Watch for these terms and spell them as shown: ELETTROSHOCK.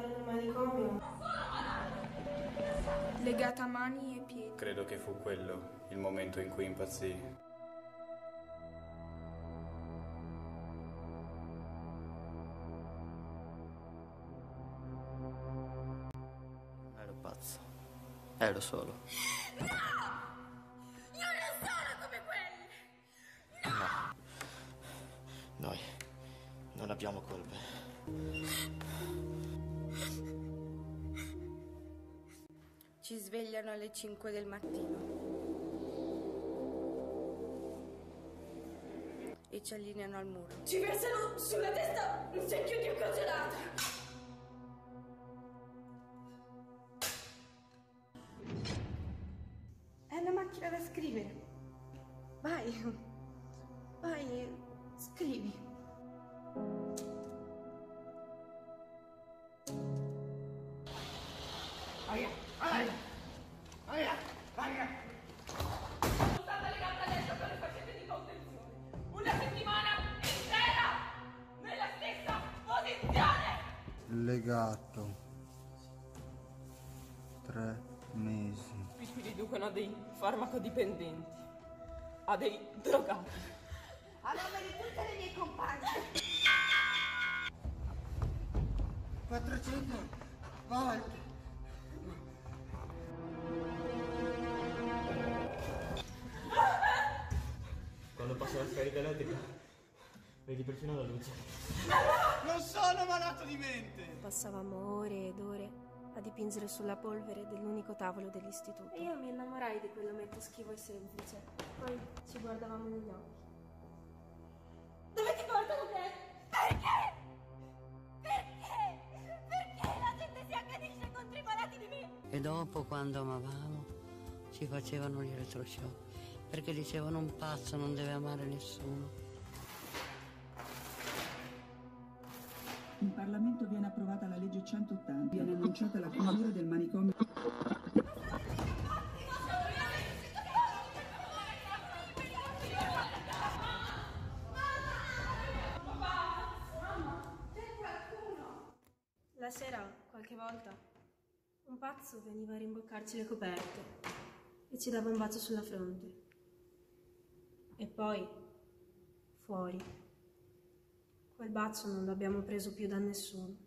portare in un manicomio. Legata a mani e piedi. Credo che fu quello il momento in cui impazzì. Ero pazzo. Ero solo. No! Noi non abbiamo colpe. Ci svegliano alle 5 del mattino e ci allineano al muro. Ci versano sulla testa un secchio di congelato. È una macchina da scrivere. Vai, vai. Scrivi. Aia, aia, aia, aia. Sono stata legata adesso per le faccende di contenzione. Una settimana intera nella stessa posizione. Legato. 3 mesi. Qui ci riducono a dei farmacodipendenti, a dei drogati. A nome di tutte le mie compagne. 400 volte. Quando passo la scarica elettrica, vedi perfino la luce. Non sono malato di mente. Passavamo ore ed ore a dipingere sulla polvere dell'unico tavolo dell'istituto. E io mi innamorai di quell'ometto schivo e semplice. Poi ci guardavamo negli occhi. Dove ti portano te? Perché? Perché? Perché la gente si accanisce contro i malati di me? E dopo, quando amavamo, ci facevano gli elettroshock, perché dicevano un pazzo non deve amare nessuno. In Parlamento viene approvata la legge 180, viene annunciata la chiusura del manicomio. La sera, qualche volta, un pazzo veniva a rimboccarci le coperte e ci dava un bacio sulla fronte. E poi, fuori, quel bacio non l'abbiamo preso più da nessuno.